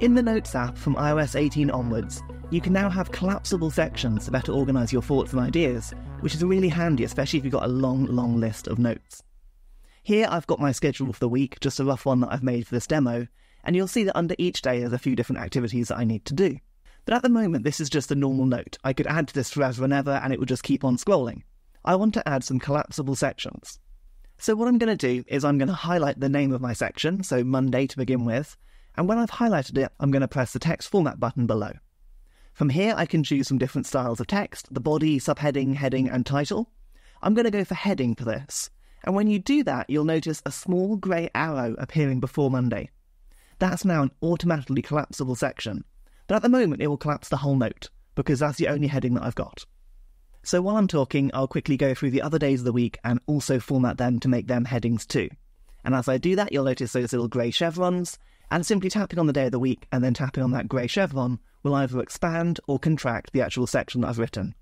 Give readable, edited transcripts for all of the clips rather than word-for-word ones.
In the Notes app from iOS 18 onwards, you can now have collapsible sections to better organise your thoughts and ideas, which is really handy, especially if you've got a long list of notes. Here I've got my schedule for the week, just a rough one that I've made for this demo, and you'll see that under each day there's a few different activities that I need to do. But at the moment this is just a normal note. I could add to this forever and ever and it would just keep on scrolling. I want to add some collapsible sections. So what I'm going to do is I'm going to highlight the name of my section, so Monday to begin with, and when I've highlighted it, I'm going to press the text format button below. From here, I can choose some different styles of text, the body, subheading, heading, and title. I'm going to go for heading for this. And when you do that, you'll notice a small grey arrow appearing before Monday. That's now an automatically collapsible section. But at the moment, it will collapse the whole note, because that's the only heading that I've got. So while I'm talking, I'll quickly go through the other days of the week and also format them to make them headings too. And as I do that, you'll notice those little grey chevrons, and simply tapping on the day of the week and then tapping on that grey chevron will either expand or contract the actual section that I've written.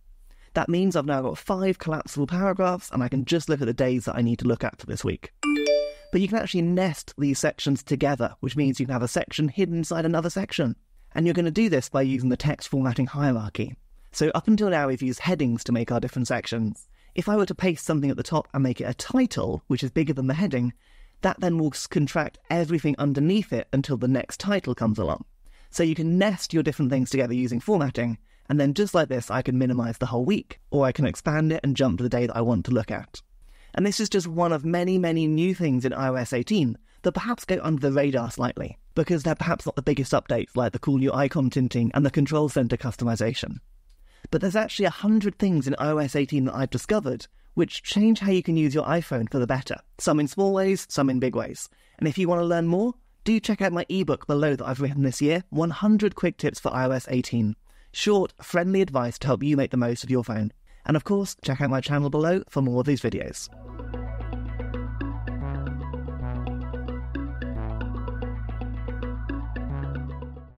That means I've now got 5 collapsible paragraphs and I can just look at the days that I need to look at for this week. But you can actually nest these sections together, which means you can have a section hidden inside another section. And you're going to do this by using the text formatting hierarchy. So up until now we've used headings to make our different sections. If I were to paste something at the top and make it a title, which is bigger than the heading, that then will contract everything underneath it until the next title comes along. So you can nest your different things together using formatting, and then just like this I can minimise the whole week, or I can expand it and jump to the day that I want to look at. And this is just one of many new things in iOS 18 that perhaps go under the radar slightly, because they're perhaps not the biggest updates like the cool new icon tinting and the control centre customisation. But there's actually 100 things in iOS 18 that I've discovered which change how you can use your iPhone for the better, some in small ways, some in big ways. And if you want to learn more, do check out my ebook below that I've written this year, 100 Quick Tips for iOS 18. Short, friendly advice to help you make the most of your phone. And of course, check out my channel below for more of these videos.